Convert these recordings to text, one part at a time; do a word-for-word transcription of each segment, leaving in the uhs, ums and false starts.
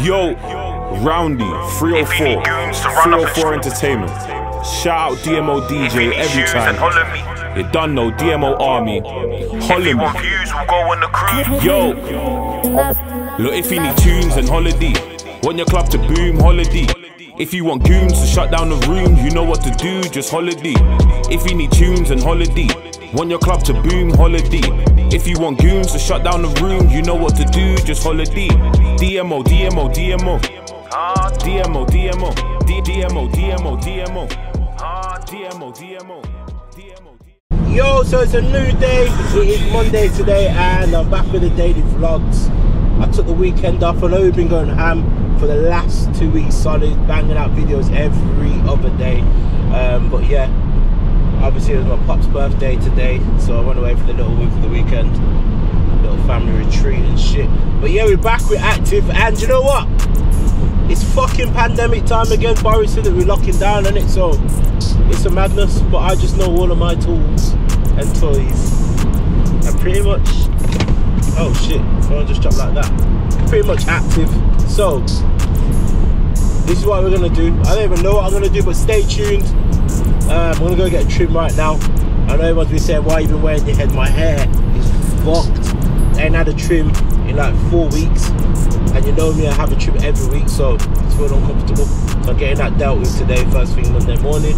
Yo, Roundy, three oh four, three oh four Entertainment. Shout out D M O Deejay every time. You done know D M O Army. Holler me. Yo, look, if you need tunes and holiday, want your club to boom, holiday. If you want goons to shut down the room, you know what to do, just holiday. If you need tunes and holiday, want your club to boom, holiday. If you want goons to shut down the room, you know what to do, just holiday. D M O, D M O, D M O. D M O, D M O. D M O, D M O, D M O. D M O, D M O. D M O. Yo, so it's a new day. It is Monday today, and I'm back with the daily vlogs. I took the weekend off. I know we've been going ham for the last two weeks solid, banging out videos every other day. Um, but yeah. Obviously it was my pop's birthday today, so I went away for the little win for the weekend, little family retreat and shit. But yeah, we're back, we're active, and you know what? It's fucking pandemic time again. Boris said that we're locking down, and it, so it's a madness. But I just know all of my tools and toys, and pretty much, oh shit, I just dropped like that. Pretty much active. So this is what we're gonna do. I don't even know what I'm gonna do, but stay tuned. Um, I'm gonna go get a trim right now. I know everyone's been saying, why you been wearing your head? My hair is fucked. I ain't had a trim in like four weeks. And you know me, I have a trim every week, so it's feeling uncomfortable. So I'm getting that dealt with today, first thing Monday morning.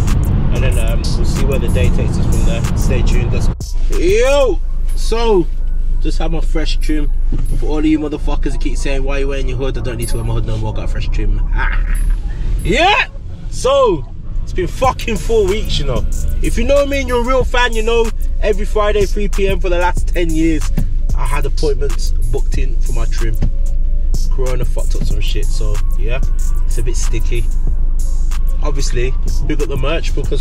And then um, we'll see where the day takes us from there. Stay tuned, let's go. Yo! So, just had my fresh trim. For all of you motherfuckers who keep saying, why are you wearing your hood? I don't need to wear my hood no more, I got a fresh trim. Yeah! So, it's been fucking four weeks, you know. If you know me and you're a real fan, you know every Friday three p m for the last ten years, I had appointments booked in for my trim. Corona fucked up some shit, so yeah, it's a bit sticky. Obviously, we got the merch because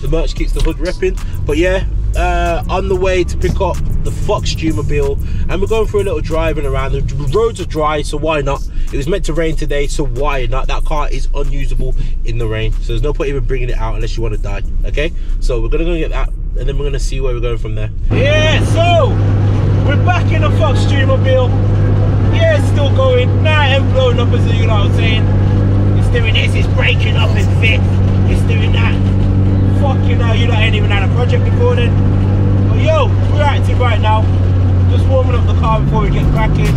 the merch keeps the hood repping. But yeah, uh, on the way to pick up the Foxtumobile, and we're going for a little driving around. The roads are dry, so why not? It was meant to rain today, so why not? That car is unusable in the rain, so there's no point even bringing it out unless you want to die, okay? So we're gonna go get that, and then we're gonna see where we're going from there. Yeah, so we're back in the Foxtumobile. Yeah, it's still going. Nah, it ain't blowing up, as you know what I'm saying. It's doing this, it's breaking up in thick. It's doing that. Fuck, you know, you lot ain't even had a project before then. But yo, we're active right now. Just warming up the car before we get cracking.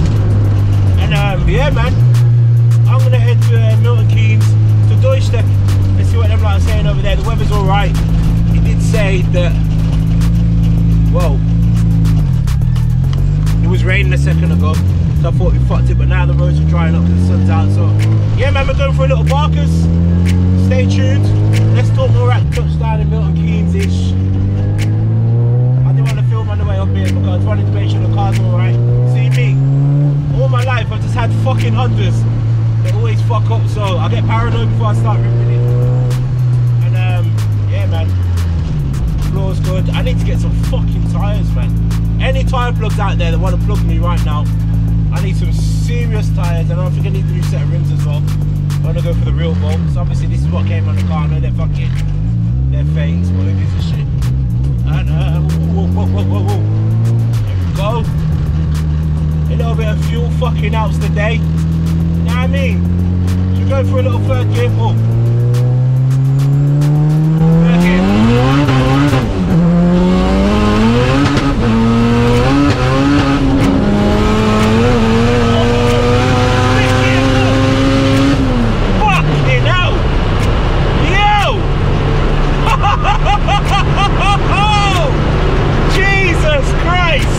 And um, yeah, man, I'm gonna head to uh, Milton Keynes, to Deutschland, and see what them like are saying over there. The weather's all right. He did say that. Whoa, it was raining a second ago, so I thought we fucked it. But now the roads are drying up because the sun's out. So yeah, man, we're going for a little barkers. Stay tuned. Let's talk more at Deutschland and Milton Keynes ish. I didn't want to film on the way up here because I just wanted to make sure the car's all right. See me. All my life I've just had fucking Hondas. They always fuck up, so I get paranoid before I start ripping it. And um, yeah, man, floor's good. I need to get some fucking tyres, man. Any tyre plugs out there that want to plug me right now, I need some serious tyres, and I think I need a new set of rims as well. I want to go for the real bolts. Obviously this is what came on the car. I know they're fucking, they're fakes, but it is a shit. And uh, whoa, whoa, whoa, whoa, whoa. Here we go. A little bit of fuel fucking helps the day. You know what I mean? Should we go for a little third gear pull? Third gear. Fucking hell! Yo! Jesus Christ!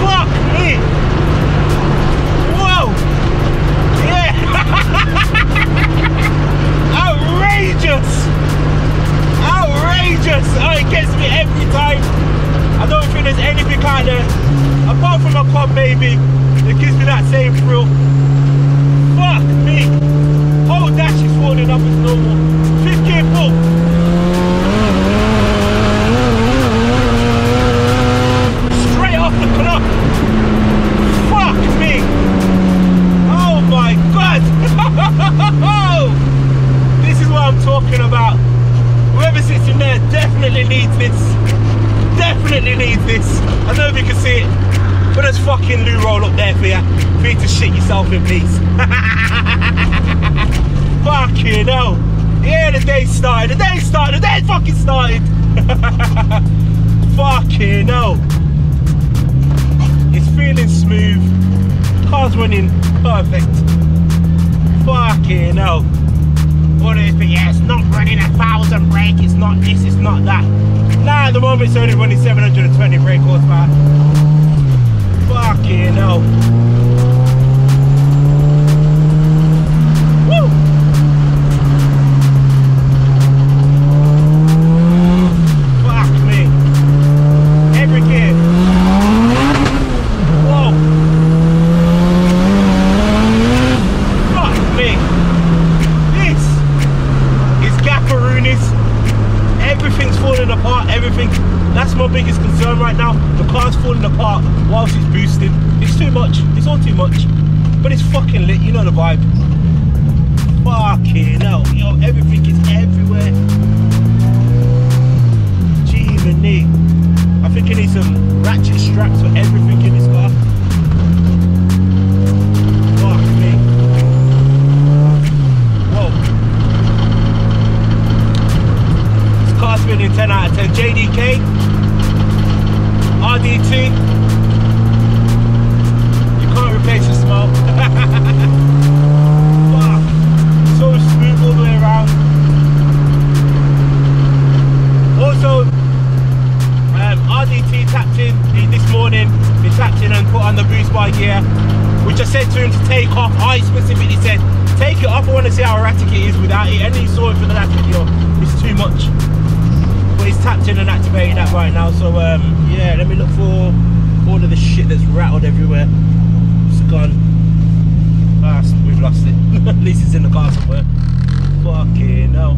Whoa! Yeah! off of my car, baby. It gives me that same thrill. Fuck me. Whole dash is holding up as normal. Fifth gear pull. Straight off the clock. Fuck me. Oh my God. This is what I'm talking about. Whoever sits in there definitely needs this. Definitely needs this. I don't know if you can see it, but there's fucking loo roll up there for you. For you to shit yourself in, please. Fucking hell. Yeah, the day started. The day started. The day fucking started. Fucking hell. It's feeling smooth. Car's running perfect. Fucking hell. All this, but yeah, it's not running a thousand brake. It's not this. It's not that. Nah, at the moment it's only running seven hundred twenty brake horsepower. Fucking hell. Woo! Fuck me. Every gear. Whoa. Fuck me. This is gapparoonis. Everything's falling apart, everything. That's my biggest concern right now. The car's falling apart whilst it's boosting. It's too much, it's all too much. But it's fucking lit, you know the vibe. Fucking hell, yo, everything is everywhere. Gee, I think I need some ratchet straps for everything in this car. Spinning ten out of ten, J D K, R D T, you can't replace the smell. Fuck, so smooth all the way around. Also, um, R D T tapped in this morning, he tapped in and put on the boost bar gear, which I said to him to take off. I specifically said, take it off, I want to see how erratic it is without it, and he saw it for the last video, it's too much. But he's tapped in and activating that right now, so um, yeah, let me look for all of the shit that's rattled everywhere. It's gone. Ah, we've lost it. At least it's in the car somewhere. Fucking hell.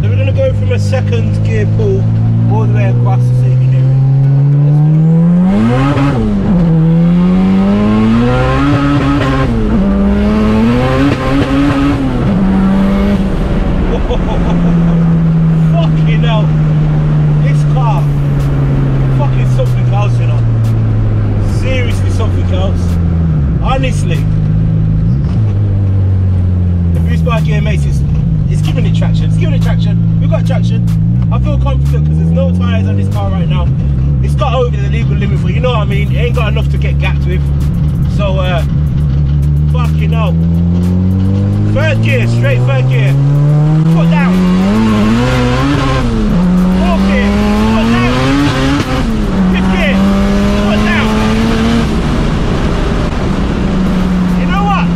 So we're gonna go from a second gear pull all the way across to see if you can hear it. Fucking hell, this car, fucking something else, you know, seriously something else, honestly. The boost bar gear makes it, it's giving it traction, it's giving it traction, we've got traction, I feel confident because there's no tyres on this car right now, it's got over the legal limit, but you know what I mean, it ain't got enough to get gapped with, so uh, fucking hell. Third gear, straight third gear. Foot down. Fourth gear, foot down. Fifth gear, foot down. You know what?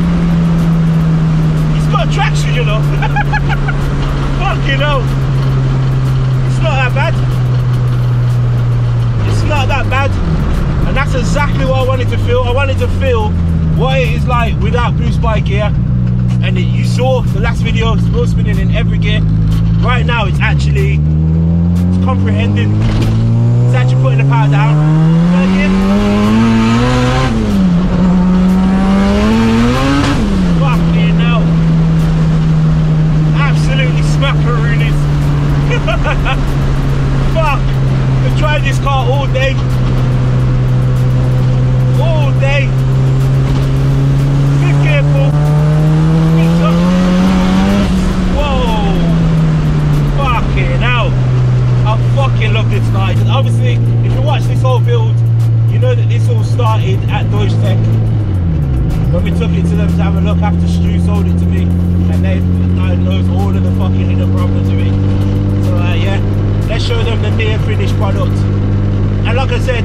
It's got traction, you know. Fucking hell. It's not that bad. It's not that bad. And that's exactly what I wanted to feel. I wanted to feel what it is like without boost bar gear. And it, you saw the last video, it's still spinning in every gear. Right now it's actually, it's comprehending. It's actually putting the power down. Third gear. Fucking hell. Absolutely smackaroonies. Fuck. I've tried this car all day. All day. Fifth gear pull. Now, I fucking love this car. Obviously, if you watch this whole build, you know that this all started at Deutschland when we took it to them to have a look after Stu sold it to me, and they diagnosed all of the fucking hidden problems with it. So uh, yeah, let's show them the near finished product. And like I said,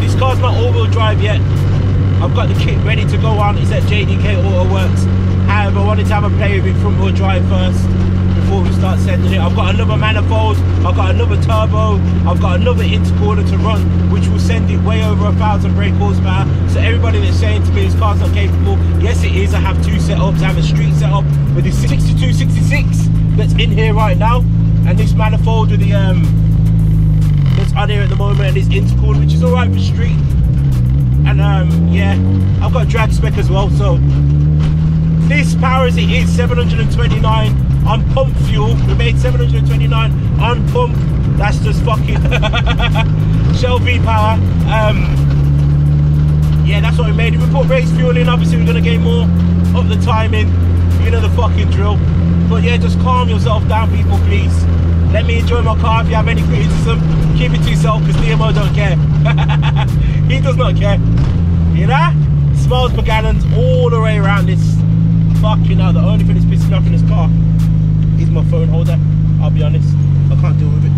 this car's not all-wheel drive yet. I've got the kit ready to go on. It's at J D K Auto Works. However, I wanted to have a play with it front-wheel drive first. before we start sending it. I've got another manifold, I've got another turbo, I've got another intercooler to run, which will send it way over a thousand brake horsepower. So everybody that's saying to me this car's not capable, yes it is. I have two setups. I have a street setup with the sixty-two sixty-six that's in here right now, and this manifold with the um that's on here at the moment, and it's intercooler, which is alright for street. And um yeah, I've got drag spec as well. So this power as it is, seven hundred twenty-nine on pump fuel. We made seven hundred twenty-nine on pump. That's just fucking Shelby power. Um, yeah, that's what we made. If we put race fuel in, obviously we're going to gain more. Up the timing, you know the fucking drill. But yeah, just calm yourself down, people, please. Let me enjoy my car. If you have any criticism, keep it to yourself, because D M O don't care. He does not care. You know? Smells Buganans all the way around this. Fuck, you know, the only thing that's pissing off in this car is my phone holder. I'll be honest, I can't deal with it.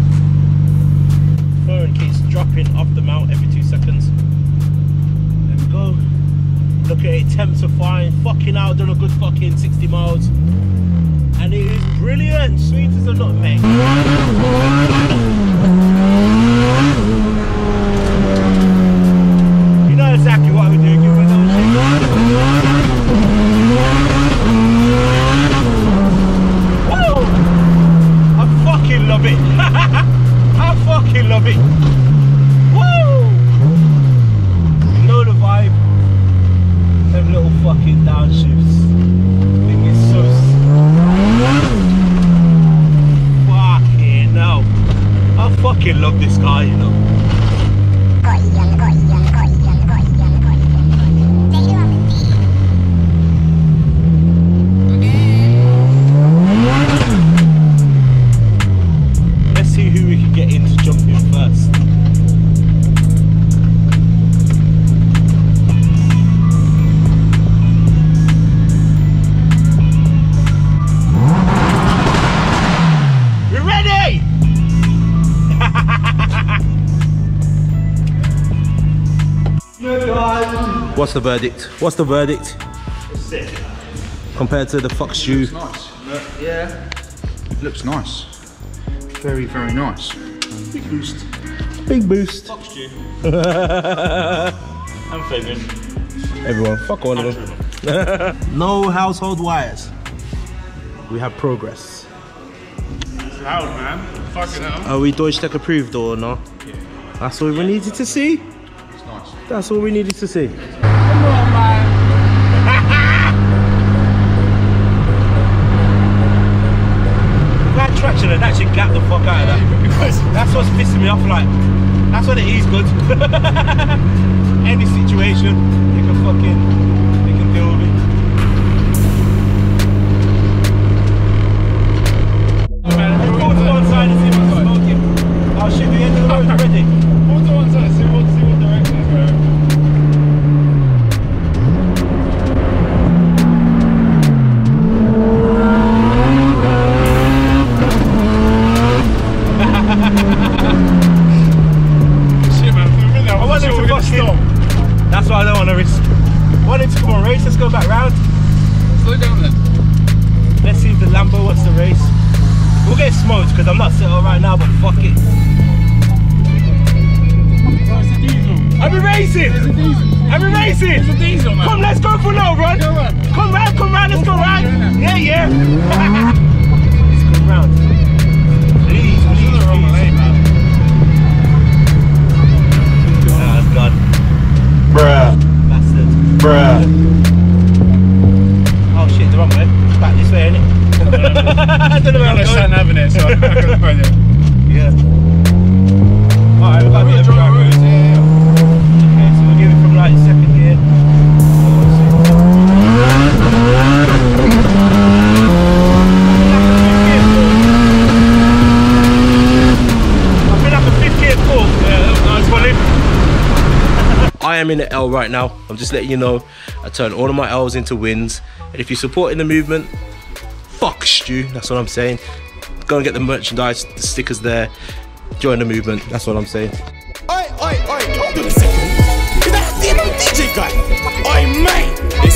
Phone keeps dropping off the mount every two seconds. There we go. Look at it, temps are fine. Fucking out, done a good fucking sixty miles. And it is brilliant, sweet as a nutmeg. You know exactly what we do. Give me a little shake. Love it. I fucking love it. Woo! You know the vibe. Them little fucking downshifts. I think it's so fucking hell. I fucking love this guy, you know. What's the verdict? What's the verdict? It's sick. Compared to the Fox shoe. It looks nice. Yeah. It looks nice. Very, very nice. Big boost. Big boost. Fox shoe. I'm favourite. Everyone, fuck all of them. No household wires. We have progress. It's loud, man. Fucking hell. Are we Deutschland approved or not? Yeah. That's all yeah. we needed to see. It's nice. That's all we needed to see. Come on, man. That traction had actually gapped the fuck out of that. That's what's pissing me off, like. That's what it is good. Any situation, you can fucking, you can deal with it. Man, go to one side and see what's smoking. Oh shit, the end of the road already. Go to one side and see what's smoking. In the L right now. I'm just letting you know I turn all of my L's into wins, and if you're supporting the movement, fuck Stu, that's what I'm saying. Go and get the merchandise, the stickers there, join the movement, that's what I'm saying. Oi, oi, oi, hold on a second, is that the D M O D J guy? Oi mate!